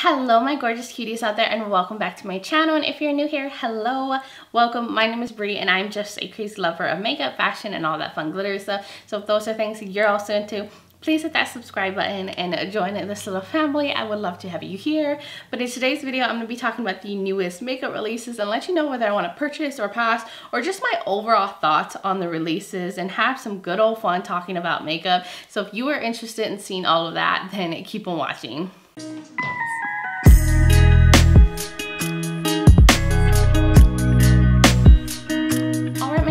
Hello my gorgeous cuties out there, and welcome back to my channel. And if you're new here, hello, welcome. My name is Bree and I'm just a crazy lover of makeup, fashion, and all that fun glittery stuff. So if those are things you're also into, please hit that subscribe button and join this little family. I would love to have you here. But in today's video, I'm going to be talking about the newest makeup releases and let you know whether I want to purchase or pass, or just my overall thoughts on the releases, and have some good old fun talking about makeup. So if you are interested in seeing all of that, then keep on watching.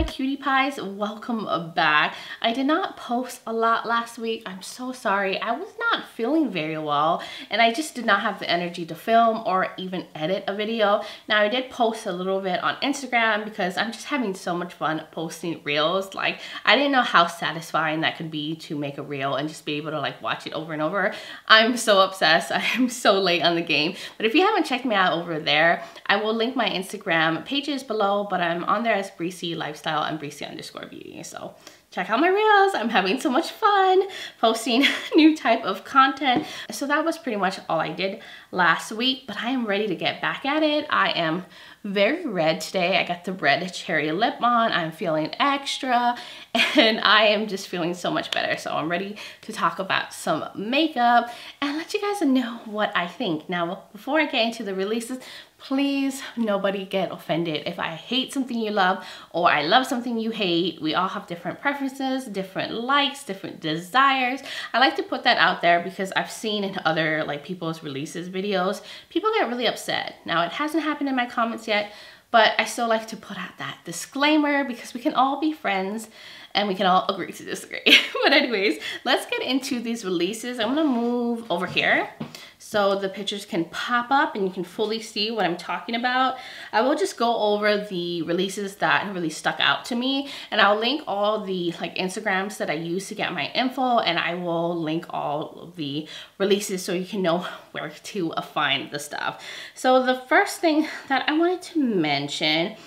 Cutie pies, welcome back. I did not post a lot last week. I'm so sorry. I was not feeling very well and I just did not have the energy to film or even edit a video. Now I did post a little bit on Instagram because I'm just having so much fun posting reels. Like, I didn't know how satisfying that could be to make a reel and just be able to like watch it over and over. I'm so obsessed. I am so late on the game. But if you haven't checked me out over there, I will link my Instagram pages below, but I'm on there as Bri C Lifestyle and Breezy underscore beauty. So check out my reels. I'm having so much fun posting new type of content. So that was pretty much all I did last week, but I am ready to get back at it. I am very red today. I got the red cherry lip on. I'm feeling extra and I am just feeling so much better. So I'm ready to talk about some makeup and let you guys know what I think. Now, before I get into the releases, please, nobody get offended. If I hate something you love or I love something you hate, we all have different preferences, different likes, different desires. I like to put that out there because I've seen in other like people's releases videos, people get really upset. Now, it hasn't happened in my comments yet, but I still like to put out that disclaimer because we can all be friends and we can all agree to disagree. But anyways, let's get into these releases. I'm gonna move over here so the pictures can pop up and you can fully see what I'm talking about. I will just go over the releases that really stuck out to me, and I'll link all the like Instagrams that I use to get my info, and I will link all of the releases so you can know where to find the stuff. So the first thing that I wanted to mention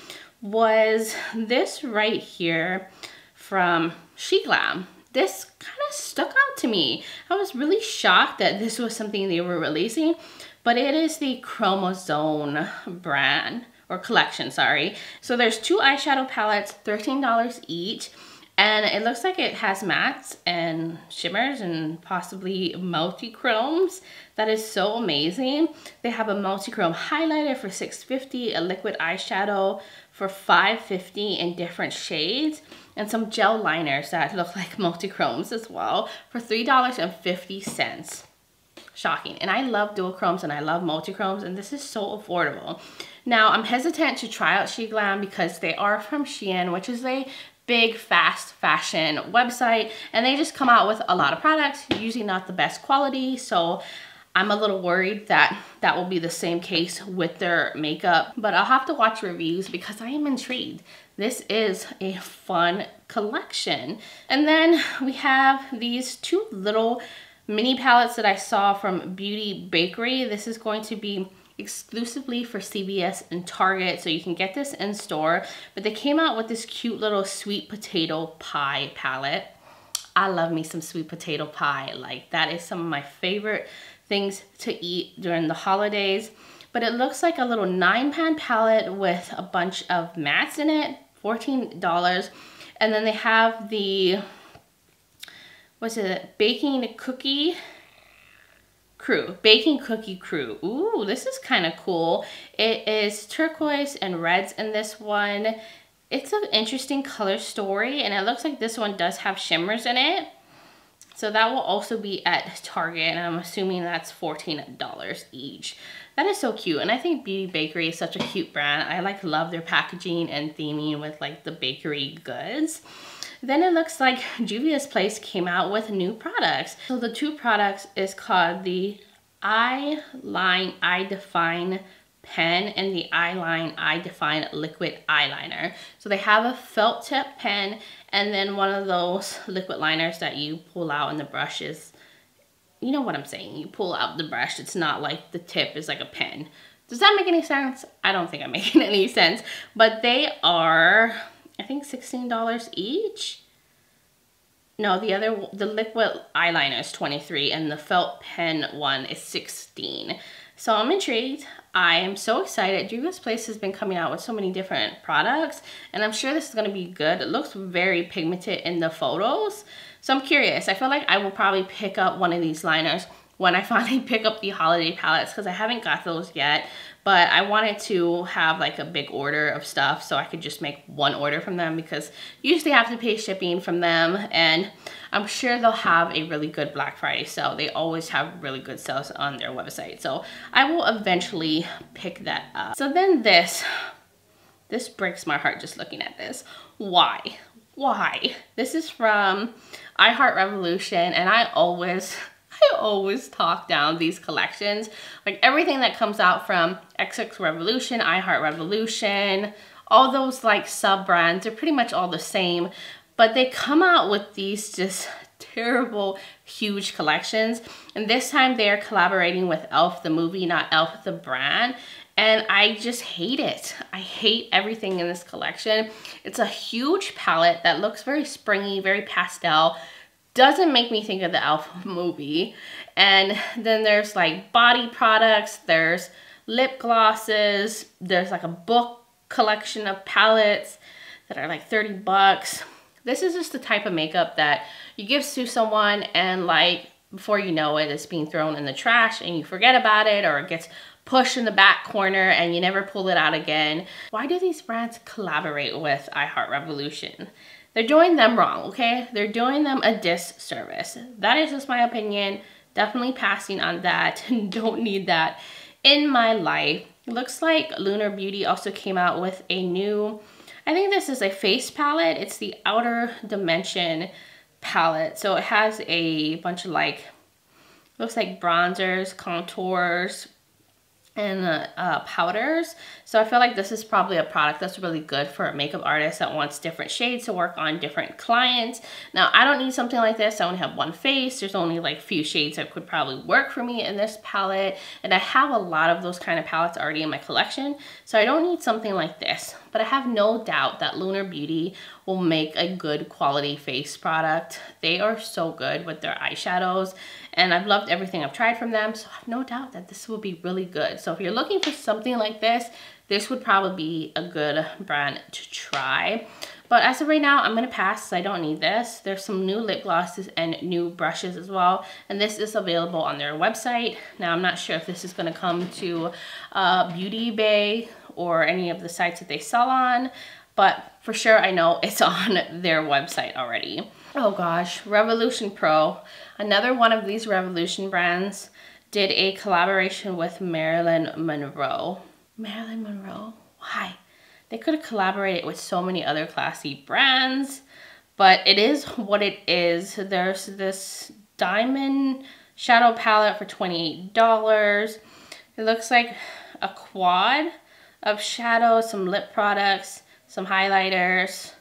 was this right here from She Glam. This kind of stuck out to me. I was really shocked that this was something they were releasing, but it is the Chromozone brand or collection, sorry. So there's two eyeshadow palettes, $13 each, and it looks like it has mattes and shimmers and possibly multi-chromes. That is so amazing. They have a multi-chrome highlighter for $6.50, a liquid eyeshadow for $5.50 in different shades, and some gel liners that look like multi-chromes as well for $3.50. Shocking. And I love dual chromes and I love multi-chromes, and this is so affordable. Now, I'm hesitant to try out She Glam because they are from Shein, which is a big fast fashion website, and they just come out with a lot of products, usually not the best quality. So I'm a little worried that that will be the same case with their makeup, but I'll have to watch reviews because I am intrigued. This is a fun collection. And then we have these two little mini palettes that I saw from Beauty Bakery. This is going to be exclusively for CVS and Target, so you can get this in store, but they came out with this cute little sweet potato pie palette. I love me some sweet potato pie. Like, that is some of my favorite things to eat during the holidays. But it looks like a little 9-pan palette with a bunch of mattes in it, $14. And then they have the, what's it, baking cookie crew. Ooh, this is kind of cool. It is turquoise and reds in this one. It's an interesting color story, and it looks like this one does have shimmers in it. So that will also be at Target, and I'm assuming that's $14 each. That is so cute, and I think Beauty Bakery is such a cute brand. I like love their packaging and theming with like the bakery goods. Then it looks like Juvia's Place came out with new products. So the two products is called the Eyeline I Define pen and the Eyeline I Define liquid eyeliner. So they have a felt tip pen and then one of those liquid liners that you pull out and the brush is, you know what I'm saying, you pull out the brush. It's not like the tip is like a pen. Does that make any sense? I don't think I'm making any sense, but they are, I think, $16 each. No, the other, the liquid eyeliner is $23 and the felt pen one is $16. So I'm intrigued. I am so excited. Juvia's Place has been coming out with so many different products, and I'm sure this is going to be good. It looks very pigmented in the photos, so I'm curious. I feel like I will probably pick up one of these liners when I finally pick up the holiday palettes, because I haven't got those yet, but I wanted to have like a big order of stuff so I could just make one order from them, because you usually have to pay shipping from them, and I'm sure they'll have a really good Black Friday sale. They always have really good sales on their website, so I will eventually pick that up. So then this breaks my heart just looking at this. Why? This is from iHeartRevolution, and I always talk down these collections. Like everything that comes out from XX Revolution, iHeart Revolution, all those like sub brands, they're pretty much all the same, but they come out with these just terrible, huge collections. And this time they are collaborating with ELF the movie, not ELF the brand. And I just hate it. I hate everything in this collection. It's a huge palette that looks very springy, very pastel. Doesn't make me think of the ELF movie. And then there's like body products, there's lip glosses, there's like a book collection of palettes that are like $30. This is just the type of makeup that you give to someone, and like before you know it, it's being thrown in the trash and you forget about it, or it gets pushed in the back corner and you never pull it out again. Why do these brands collaborate with iHeartRevolution? They're doing them wrong, okay? They're doing them a disservice. That is just my opinion. Definitely passing on that. Don't need that in my life. It looks like Lunar Beauty also came out with a new, I think this is a face palette. It's the Outer Dimension palette. So it has a bunch of like, looks like bronzers, contours, and powders. So I feel like this is probably a product that's really good for a makeup artist that wants different shades to work on different clients. Now I don't need something like this. I only have one face. There's only like few shades that could probably work for me in this palette, and I have a lot of those kind of palettes already in my collection, so I don't need something like this. But I have no doubt that Lunar Beauty will make a good quality face product. They are so good with their eyeshadows, and I've loved everything I've tried from them, so I have no doubt that this will be really good. So if you're looking for something like this, this would probably be a good brand to try. But as of right now, I'm gonna pass, so I don't need this. There's some new lip glosses and new brushes as well, and this is available on their website. Now, I'm not sure if this is gonna come to Beauty Bay or any of the sites that they sell on, but for sure I know it's on their website already. Oh gosh, Revolution Pro. Another one of these Revolution brands did a collaboration with Marilyn Monroe. Marilyn Monroe? Why? They could have collaborated with so many other classy brands, but it is what it is. There's this diamond shadow palette for $28. It looks like a quad of shadows, some lip products, some highlighters.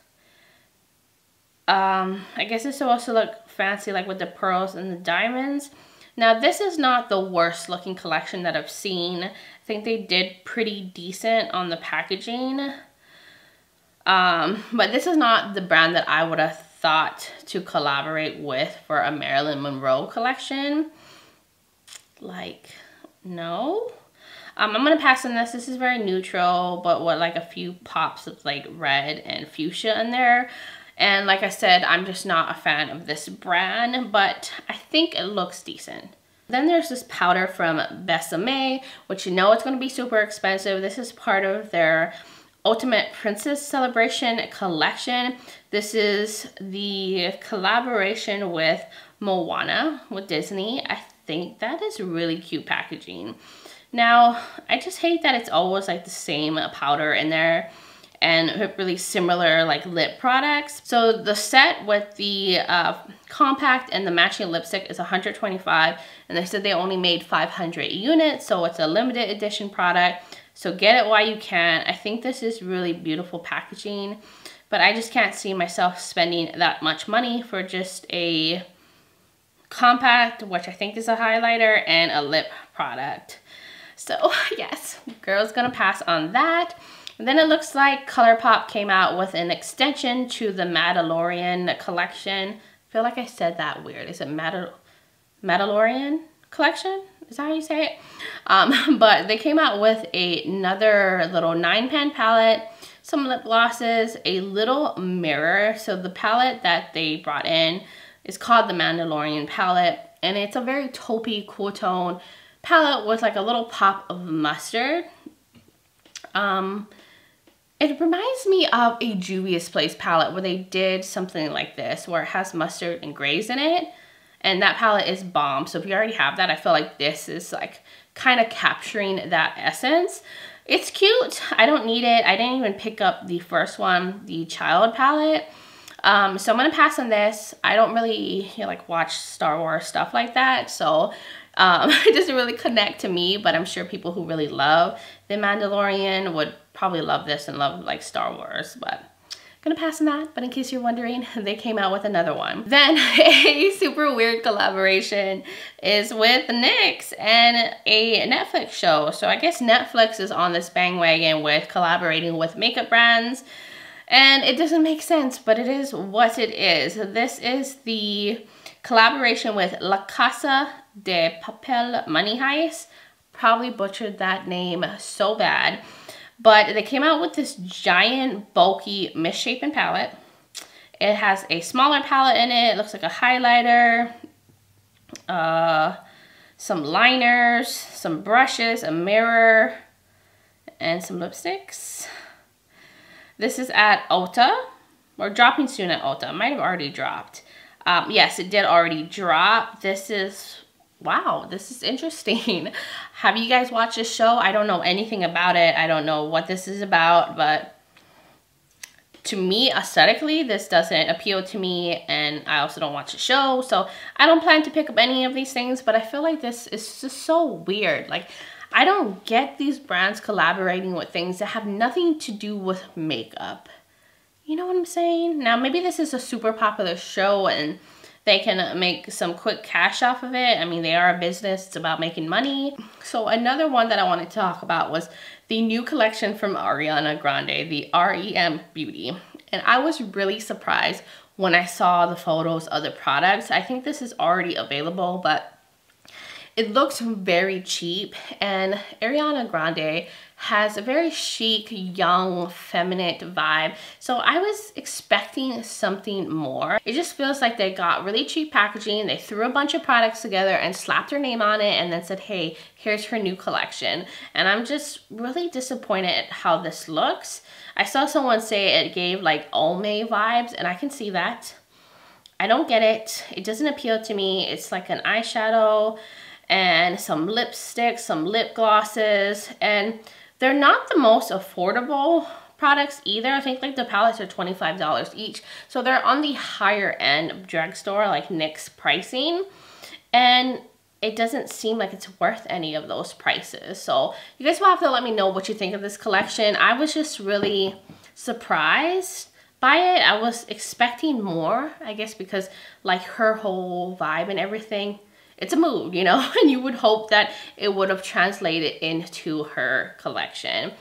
I guess it's supposed to look fancy, like with the pearls and the diamonds. Now, this is not the worst looking collection that I've seen. I think they did pretty decent on the packaging. But this is not the brand that I would have thought to collaborate with for a Marilyn Monroe collection. Like, no. I'm gonna pass on this. This is very neutral, but with like a few pops of like red and fuchsia in there. And like I said, I'm just not a fan of this brand, but I think it looks decent. Then there's this powder from Besame, which you know it's going to be super expensive. This is part of their Ultimate Princess Celebration collection. This is the collaboration with Moana with Disney. I think that is really cute packaging. Now, I just hate that it's always like the same powder in there and really similar like lip products. So the set with the compact and the matching lipstick is $125, and they said they only made 500 units, so it's a limited edition product, so get it while you can. I think this is really beautiful packaging, but I just can't see myself spending that much money for just a compact, which I think is a highlighter, and a lip product. So yes, girl's gonna pass on that. And then it looks like ColourPop came out with an extension to the Mandalorian collection. I feel like I said that weird. Is it Mandalorian collection? Is that how you say it? But they came out with another little 9-pan palette, some lip glosses, a little mirror. So the palette that they brought in is called the Mandalorian palette, and it's a very taupey, cool tone palette with like a little pop of mustard. It reminds me of a Juvia's Place palette where they did something like this, where it has mustard and grays in it. And that palette is bomb. So if you already have that, I feel like this is like kind of capturing that essence. It's cute. I don't need it. I didn't even pick up the first one, the Child palette. So I'm going to pass on this. I don't really like watch Star Wars stuff like that. So it doesn't really connect to me, but I'm sure people who really love The Mandalorian would probably love this and love like Star Wars, but I'm gonna pass on that. But in case you're wondering, they came out with another one. Then a super weird collaboration is with NYX and a Netflix show. So I guess Netflix is on this bang wagon with collaborating with makeup brands, and it doesn't make sense, but it is what it is. This is the collaboration with La Casa de Papel Money Heist. Probably butchered that name so bad. But they came out with this giant, bulky, misshapen palette. It has a smaller palette in it. It looks like a highlighter, some liners, some brushes, a mirror, and some lipsticks. This is at Ulta, or dropping soon at Ulta. It might have already dropped. Yes, it did already drop. This is... wow, this is interesting. Have you guys watched this show? I don't know anything about it. I don't know what this is about, but to me, aesthetically, this doesn't appeal to me, and I also don't watch the show, so I don't plan to pick up any of these things, but I feel like this is just so weird. Like, I don't get these brands collaborating with things that have nothing to do with makeup. You know what I'm saying? Now, maybe this is a super popular show, and they can make some quick cash off of it. I mean, they are a business. It's about making money. So another one that I wanted to talk about was the new collection from Ariana Grande, the REM Beauty. And I was really surprised when I saw the photos of the products. I think this is already available, but it looks very cheap. And Ariana Grande has a very chic, young, feminine vibe. So I was expecting something more. It just feels like they got really cheap packaging. They threw a bunch of products together and slapped her name on it and then said, hey, here's her new collection. And I'm just really disappointed at how this looks. I saw someone say it gave like Olmay vibes, and I can see that. I don't get it. It doesn't appeal to me. It's like an eyeshadow and some lipsticks, some lip glosses, and they're not the most affordable products either. I think like the palettes are $25 each, so they're on the higher end of drugstore, like NYX pricing, and it doesn't seem like it's worth any of those prices. So you guys will have to let me know what you think of this collection. I was just really surprised by it. I was expecting more, I guess, because like her whole vibe and everything, it's a mood, you know, and you would hope that it would have translated into her collection.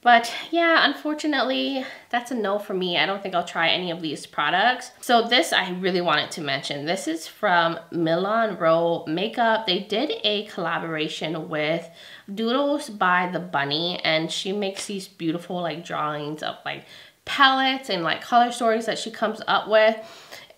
But yeah, unfortunately, that's a no for me. I don't think I'll try any of these products. So this I really wanted to mention. This is from Milan Row Makeup. They did a collaboration with Doodles by the Bunny, and she makes these beautiful like drawings of like palettes and like color stories that she comes up with.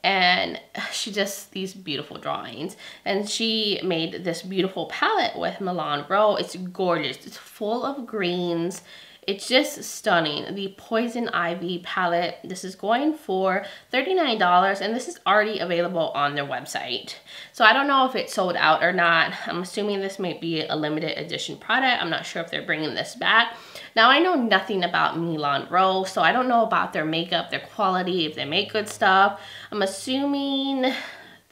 And she just these beautiful drawings, and she made this beautiful palette with Milan Row. It's gorgeous. It's full of greens. It's just stunning. The Poison Ivy palette. This is going for $39, and this is already available on their website. So I don't know if it's sold out or not. I'm assuming this might be a limited edition product. I'm not sure if they're bringing this back. Now, I know nothing about Milan Row, so I don't know about their makeup, their quality, if they make good stuff. I'm assuming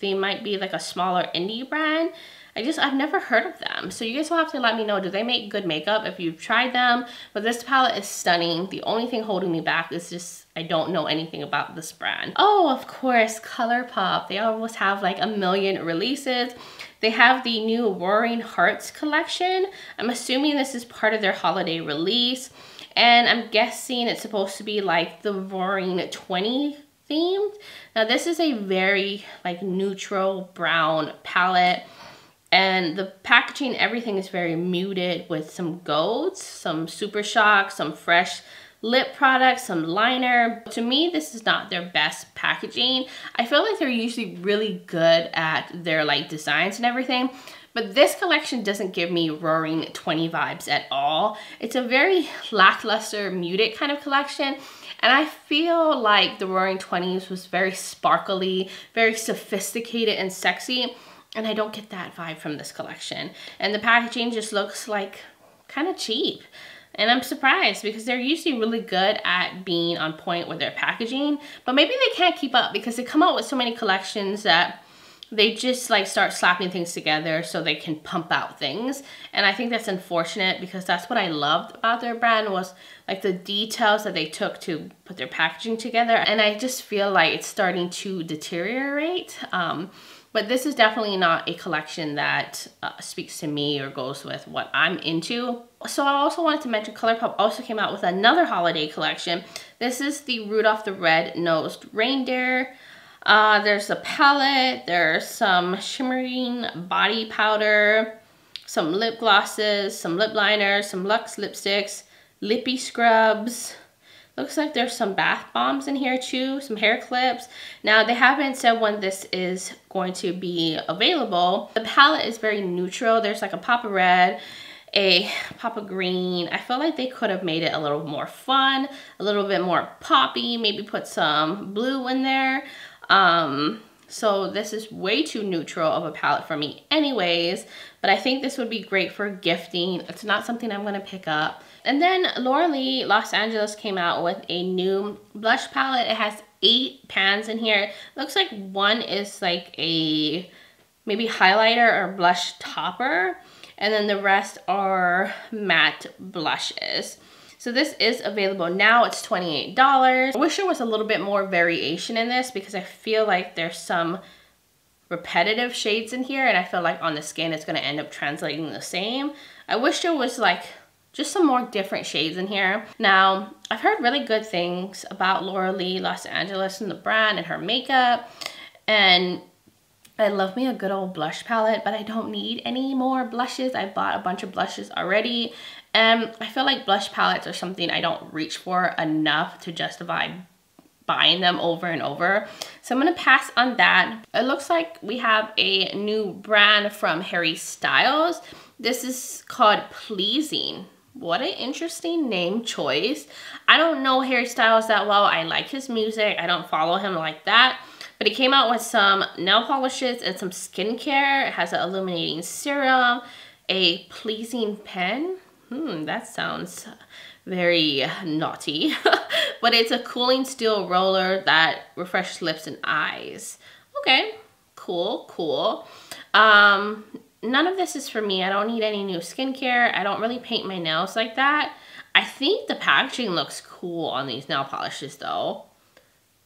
they might be like a smaller indie brand. I've never heard of them. So you guys will have to let me know, do they make good makeup if you've tried them? But this palette is stunning. The only thing holding me back is just, I don't know anything about this brand. Oh, of course, ColourPop. They always have like a million releases. They have the new Roaring Hearts collection. I'm assuming this is part of their holiday release. And I'm guessing it's supposed to be like the Roaring 20 themed. Now this is a very like neutral brown palette. And the packaging, everything is very muted with some golds, some Super Shock, some fresh lip products, some liner. To me, this is not their best packaging. I feel like they're usually really good at their like designs and everything, but this collection doesn't give me Roaring 20 vibes at all. It's a very lackluster, muted kind of collection. And I feel like the Roaring 20s was very sparkly, very sophisticated and sexy. And I don't get that vibe from this collection. And the packaging just looks like kind of cheap. And I'm surprised because they're usually really good at being on point with their packaging. But maybe they can't keep up because they come out with so many collections that they just like start slapping things together so they can pump out things. And I think that's unfortunate because that's what I loved about their brand, was like the details that they took to put their packaging together. And I just feel like it's starting to deteriorate. But this is definitely not a collection that speaks to me or goes with what I'm into. So I also wanted to mention ColourPop also came out with another holiday collection. This is the Rudolph the Red-Nosed Reindeer. There's a palette, there's some shimmering body powder, some lip glosses, some lip liners, some luxe lipsticks, lippy scrubs. Looks like there's some bath bombs in here too, some hair clips. Now they haven't said when this is going to be available. The palette is very neutral. There's like a pop of red, a pop of green. I feel like they could have made it a little more fun, a little bit more poppy, maybe put some blue in there. So this is way too neutral of a palette for me anyways, but I think this would be great for gifting. It's not something I'm gonna pick up. And then Laura Lee Los Angeles came out with a new blush palette. It has 8 pans in here. Looks like one is like a maybe highlighter or blush topper, and then the rest are matte blushes. So this is available now. It's $28. I wish there was a little bit more variation in this because I feel like there's some repetitive shades in here and I feel like on the skin it's going to end up translating the same. I wish there was like just some more different shades in here. Now, I've heard really good things about Laura Lee Los Angeles and the brand and her makeup, and I love me a good old blush palette, but I don't need any more blushes. I bought a bunch of blushes already, and I feel like blush palettes are something I don't reach for enough to justify buying them over and over. So I'm gonna pass on that. It looks like we have a new brand from Harry Styles. This is called Pleasing. What an interesting name choice. I don't know Harry Styles that well. I like his music. I don't follow him like that. But he came out with some nail polishes and some skincare. It has an illuminating serum, a pleasing pen. That sounds very naughty. But it's a cooling steel roller that refreshes lips and eyes. Okay, cool, cool. None of this is for me. I don't need any new skincare. I don't really paint my nails like that. I think the packaging looks cool on these nail polishes though.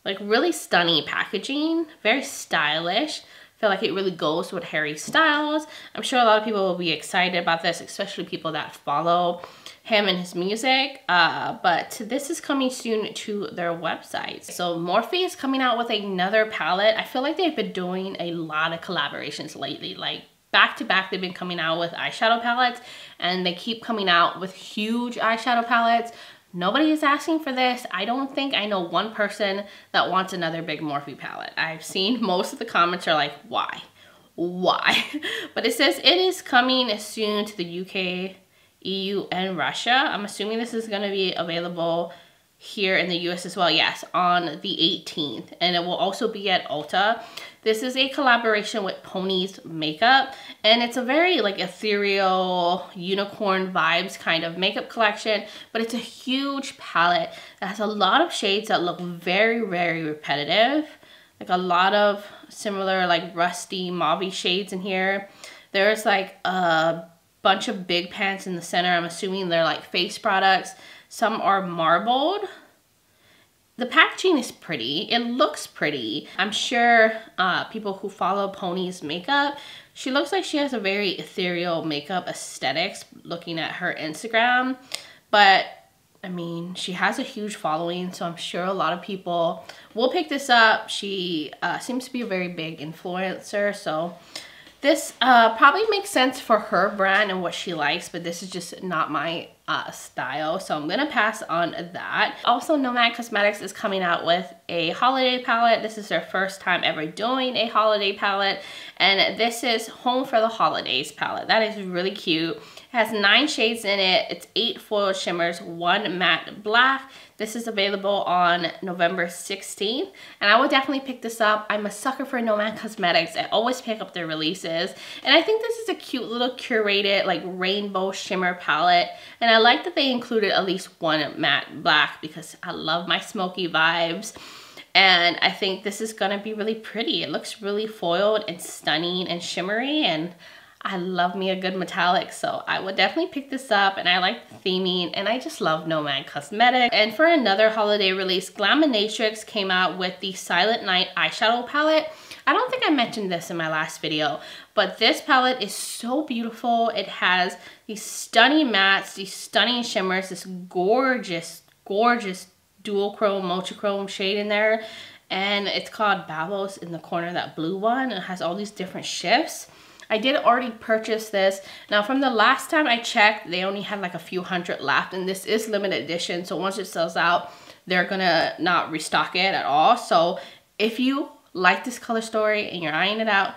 Like really stunning packaging, very stylish. I feel like it really goes with Harry Styles. I'm sure a lot of people will be excited about this, especially people that follow him and his music. But this is coming soon to their website. So Morphe is coming out with another palette. I feel like they've been doing a lot of collaborations lately, like back to back. They've been coming out with eyeshadow palettes and they keep coming out with huge eyeshadow palettes. Nobody is asking for this. I don't think I know one person that wants another big Morphe palette. I've seen most of the comments are like, why? Why? But it says it is coming soon to the UK, EU, and Russia. I'm assuming this is gonna be available here in the US as well. Yes, on the 18th, and it will also be at Ulta. This is a collaboration with Pony's Makeup, and it's a very like ethereal unicorn vibes kind of makeup collection, but it's a huge palette that has a lot of shades that look very, very repetitive. Like a lot of similar like rusty mauve shades in here. There's like a bunch of big pans in the center. I'm assuming they're like face products. Some are marbled. The packaging is pretty. It looks pretty. I'm sure people who follow Pony's Makeup, she looks like she has a very ethereal makeup aesthetics looking at her Instagram. But I mean, she has a huge following, so I'm sure a lot of people will pick this up. She seems to be a very big influencer, so This probably makes sense for her brand and what she likes, but this is just not my style, so I'm gonna pass on that. Also, Nomad Cosmetics is coming out with a holiday palette. This is their first time ever doing a holiday palette, and this is Home for the Holidays palette. That is really cute. It has 9 shades in it. It's 8 foil shimmers, 1 matte black. This is available on November 16th, and I will definitely pick this up. I'm a sucker for Nomad Cosmetics. I always pick up their releases, and I think this is a cute little curated like rainbow shimmer palette, and I like that they included at least one matte black because I love my smoky vibes. And I think this is gonna be really pretty. It looks really foiled and stunning and shimmery, and I love me a good metallic, so I would definitely pick this up. And I like the theming, and I just love Nomad Cosmetics. And for another holiday release, Glaminatrix came out with the Silent Night eyeshadow palette. I don't think I mentioned this in my last video, but this palette is so beautiful. It has these stunning mattes, these stunning shimmers, this gorgeous, gorgeous dual chrome, multi-chrome shade in there. And it's called Babos in the corner, that blue one. It has all these different shifts. I did already purchase this. Now, from the last time I checked, they only had like a few hundred left, and this is limited edition, so once it sells out, they're gonna not restock it at all. So if you like this color story and you're eyeing it out,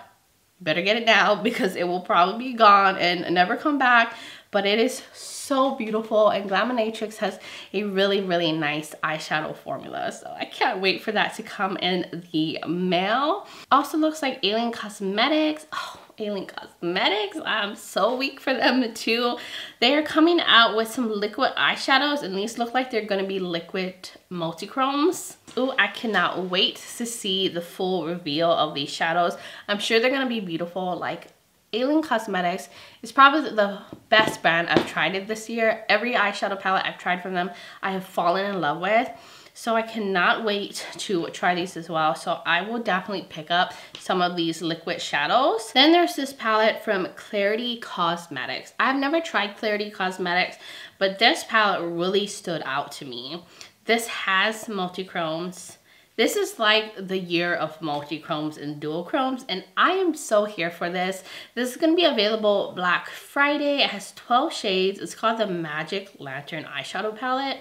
better get it now, because it will probably be gone and never come back. But it is so beautiful, and Glaminatrix has a really, really nice eyeshadow formula, so I can't wait for that to come in the mail. Also looks like Aylin Cosmetics. Oh, Aylin Cosmetics, I'm so weak for them too. They are coming out with some liquid eyeshadows, and these look like they're gonna be liquid multi-chromes. Ooh, I cannot wait to see the full reveal of these shadows. I'm sure they're gonna be beautiful. Like, Aylin Cosmetics is probably the best brand I've tried this year. Every eyeshadow palette I've tried from them, I have fallen in love with. So I cannot wait to try these as well. So I will definitely pick up some of these liquid shadows. Then there's this palette from Clarity Cosmetics. I've never tried Clarity Cosmetics, but this palette really stood out to me. This has multi-chromes. This is like the year of multi-chromes and dual chromes, and I am so here for this. This is going to be available Black Friday. It has 12 shades. It's called the Magic Lantern eyeshadow palette.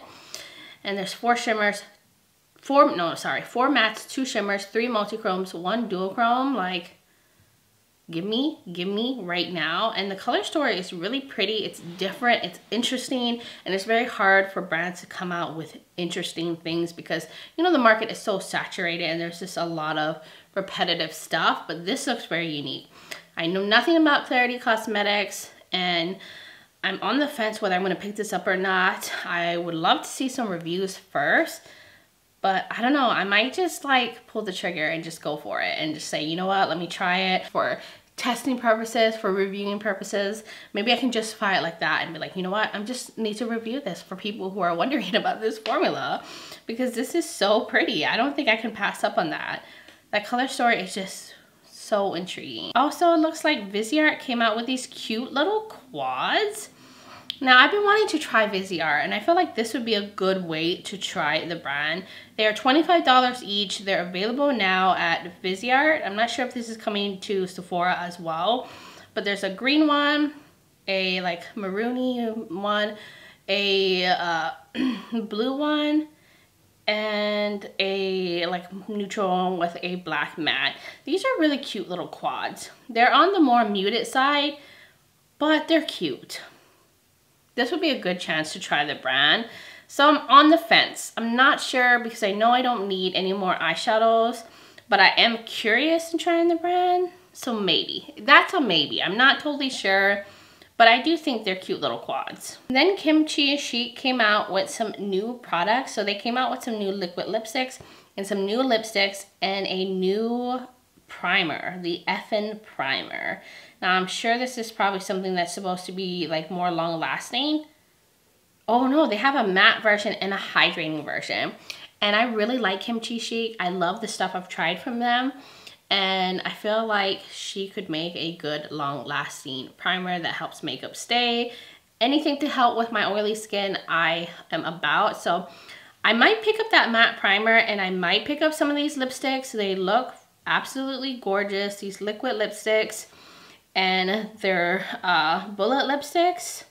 And there's 4 shimmers, 4 mattes, 2 shimmers, 3 multi-chromes, 1 dual chrome. Like, give me right now. And the color story is really pretty. It's different, it's interesting, and it's very hard for brands to come out with interesting things because, you know, the market is so saturated and there's just a lot of repetitive stuff, but this looks very unique. I know nothing about Clarity Cosmetics, and I'm on the fence whether I'm going to pick this up or not. I would love to see some reviews first, but I don't know. I might just like pull the trigger and just go for it and just say, you know what, let me try it for testing purposes, for reviewing purposes. Maybe I can justify it like that and be like, you know what, I just need to review this for people who are wondering about this formula, because this is so pretty. I don't think I can pass up on that. That color story is just so intriguing. Also, it looks like Viseart came out with these cute little quads. Now, I've been wanting to try Viseart, and I feel like this would be a good way to try the brand. They are $25 each. They're available now at Viseart. I'm not sure if this is coming to Sephora as well, but there's a green one, a like maroony one, a blue one, and a like neutral with a black matte. These are really cute little quads. They're on the more muted side, but they're cute. This would be a good chance to try the brand. So I'm on the fence. I'm not sure because I know I don't need any more eyeshadows, but I am curious in trying the brand. So maybe, that's a maybe. I'm not totally sure, but I do think they're cute little quads. And then Kimchi Chic came out with some new products. So they came out with some new liquid lipsticks and some new lipsticks and a new primer, the Effin' Primer. Now, I'm sure this is probably something that's supposed to be like more long lasting. Oh no, they have a matte version and a hydrating version. And I really like Kimchi Chic. I love the stuff I've tried from them. And I feel like she could make a good long-lasting primer that helps makeup stay. Anything to help with my oily skin, I am about. So I might pick up that matte primer, and I might pick up some of these lipsticks. They look absolutely gorgeous, these liquid lipsticks. and their bullet lipsticks.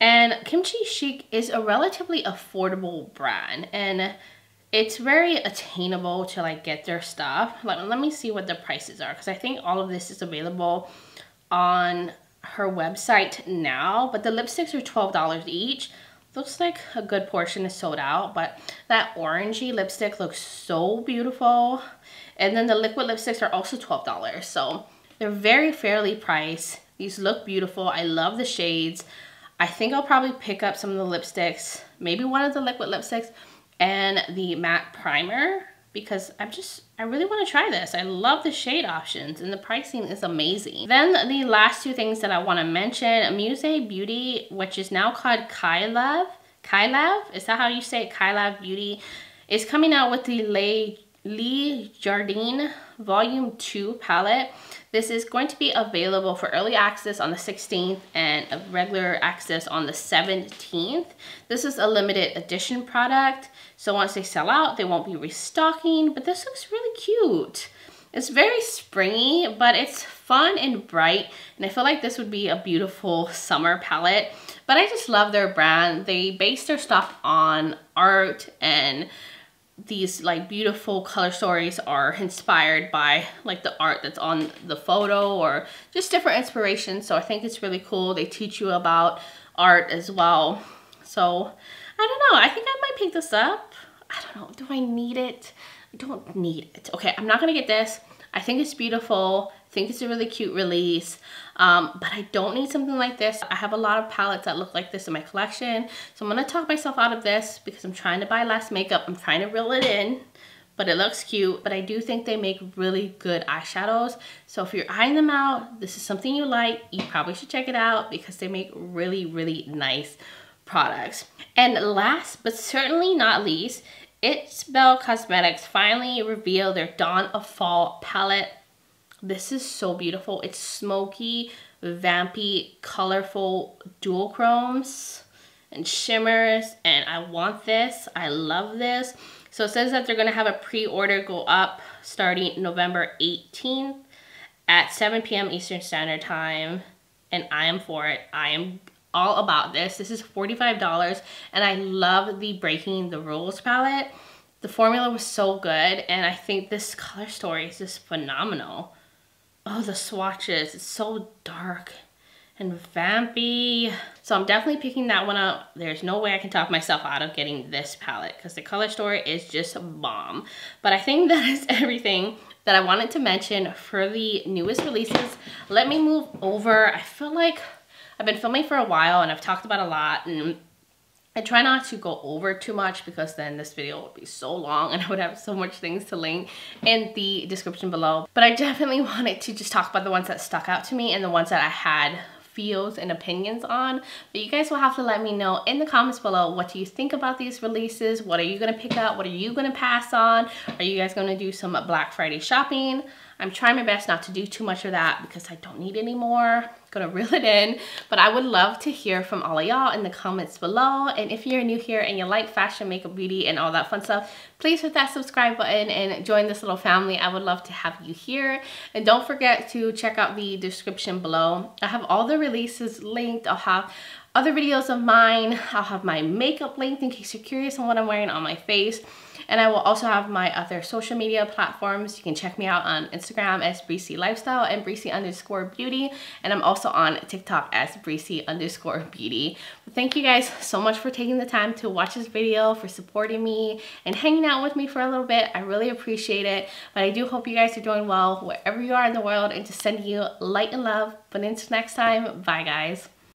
And Kimchi Chic is a relatively affordable brand, and it's very attainable to like get their stuff. Let me see what the prices are, because I think all of this is available on her website now, but the lipsticks are $12 each. Looks like a good portion is sold out, but that orangey lipstick looks so beautiful. And then the liquid lipsticks are also $12, so they're very fairly priced. These look beautiful. I love the shades. I think I'll probably pick up some of the lipsticks, maybe one of the liquid lipsticks and the matte primer, because I really want to try this. I love the shade options and the pricing is amazing. Then the last two things that I want to mention, Muse Beauty, which is now called Kylev, is that how you say it? Kylev Beauty is coming out with the Lee Jardine Volume 2 palette. This is going to be available for early access on the 16th and regular access on the 17th. This is a limited edition product, so once they sell out, they won't be restocking, but this looks really cute. It's very springy, but it's fun and bright, and I feel like this would be a beautiful summer palette. But I just love their brand. They base their stuff on art, and these like beautiful color stories are inspired by like the art that's on the photo or just different inspirations. So I think it's really cool. They teach you about art as well. So I don't know, I think I might pick this up. I don't know, do I need it? I don't need it. Okay, I'm not gonna get this. I think it's beautiful. I think it's a really cute release, but I don't need something like this. I have a lot of palettes that look like this in my collection, so I'm gonna talk myself out of this because I'm trying to buy less makeup. I'm trying to reel it in, but it looks cute. But I do think they make really good eyeshadows, so if you're eyeing them out, this is something you like, you probably should check it out because they make really, really nice products. And last but certainly not least, It's Belle Cosmetics finally revealed their Dawn of Fall palette. This is so beautiful. It's smoky, vampy, colorful dual chromes and shimmers, and I want this. I love this. So it says that they're going to have a pre-order go up starting November 18th at 7 p.m. Eastern Standard Time, and I am for it. I am all about this. This is $45, and I love the Breaking the Rules palette. The formula was so good, and I think this color story is just phenomenal. Oh, the swatches, it's so dark and vampy. So I'm definitely picking that one up. There's no way I can talk myself out of getting this palette because the color story is just bomb. But I think that is everything that I wanted to mention for the newest releases. Let me move over. I feel like I've been filming for a while and I've talked about a lot, and I try not to go over too much because then this video would be so long and I would have so much things to link in the description below. But I definitely wanted to just talk about the ones that stuck out to me and the ones that I had feels and opinions on. But you guys will have to let me know in the comments below, what do you think about these releases? What are you gonna pick up? What are you gonna pass on? Are you guys gonna do some Black Friday shopping? I'm trying my best not to do too much of that because I don't need any more. Gonna reel it in, but I would love to hear from all of y'all in the comments below. And if you're new here and you like fashion, makeup, beauty, and all that fun stuff, please hit that subscribe button and join this little family. I would love to have you here. And don't forget to check out the description below. I have all the releases linked. I'll have other videos of mine. I'll have my makeup linked in case you're curious on what I'm wearing on my face. And I will also have my other social media platforms. You can check me out on Instagram as Bri C Lifestyle and Breezy underscore beauty. And I'm also on TikTok as Breezy underscore beauty. But thank you guys so much for taking the time to watch this video, for supporting me and hanging out with me for a little bit. I really appreciate it. But I do hope you guys are doing well wherever you are in the world, and just sending you light and love. But until next time, bye guys.